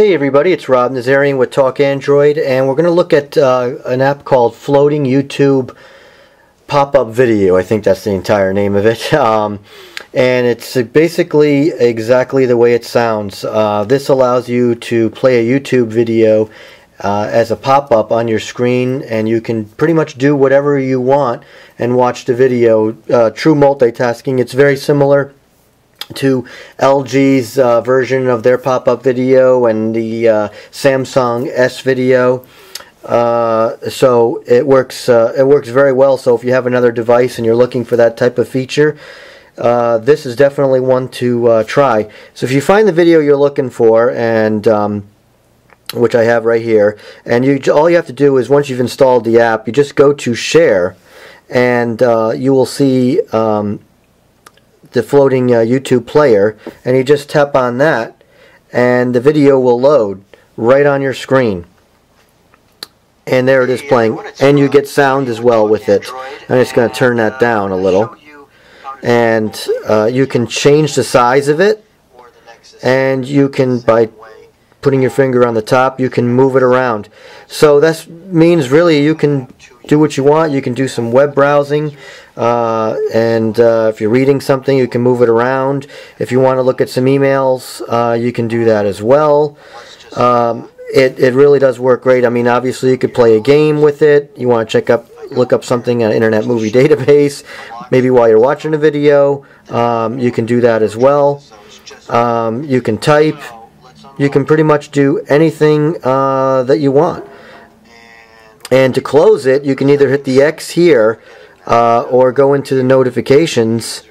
Hey everybody, it's Rob Nazarian with Talk Android, and we're going to look at an app called Floating YouTube Pop-Up Video. I think that's the entire name of it. And it's basically exactly the way it sounds. This allows you to play a YouTube video as a pop-up on your screen, and you can pretty much do whatever you want and watch the video. True multitasking. It's very similar to LG's version of their pop-up video and the Samsung S video, so it works very well. So if you have another device and you're looking for that type of feature, this is definitely one to try. So if you find the video you're looking for, and which I have right here, and all you have to do is, once you've installed the app, you just go to share, and you will see the floating YouTube player, and you just tap on that and the video will load right on your screen, and there it is playing, and you get sound as well with it. I'm just going to turn that down a little, and you can change the size of it, and you can, by putting your finger on the top, you can move it around. So that means really you can do what you want. You can do some web browsing, and if you're reading something, you can move it around. If you want to look at some emails, you can do that as well. It really does work great. I mean, obviously you could play a game with it. You want to look up something on an Internet Movie Database, maybe while you're watching a video. You can do that as well. You can type. You can pretty much do anything that you want. And to close it, you can either hit the X here or go into the notifications,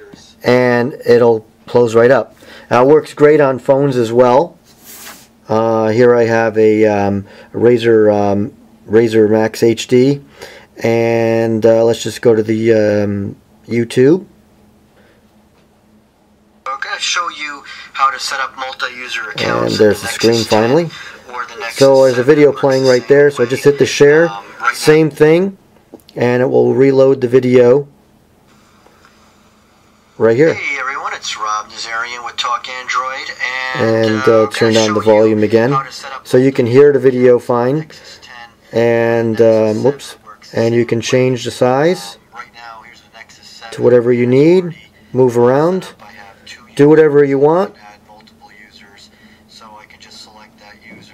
and it'll close right up. Now, it works great on phones as well. Here I have a Razer Max HD, and let's just go to the YouTube. I'm going to show you how to set up multi-user accounts. And there's the screen finally. So there's a video playing right there. So I just hit the share, same thing, and it will reload the video right here. Hey everyone, it's Rob Nazarian with Talk Android, and turn down the volume again, so you can hear the video fine. And whoops, and you can change the size to whatever you need. Move around. Do whatever you want.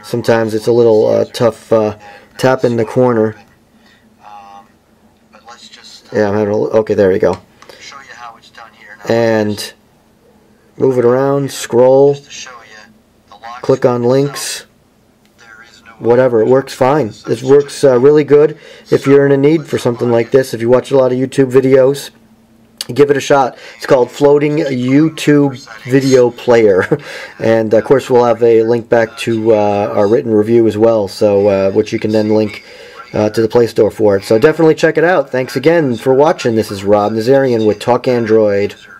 Sometimes it's a little tough tap in the corner. Yeah, I'm having a okay, there you go. And move it around, scroll, click on links, whatever. It works fine. It works really good. If you're in a need for something like this, if you watch a lot of YouTube videos, give it a shot. It's called Floating YouTube Video Player, and of course we'll have a link back to our written review as well, so which you can then link to the Play Store for it. So definitely check it out. Thanks again for watching. This is Rob Nazarian with Talk Android.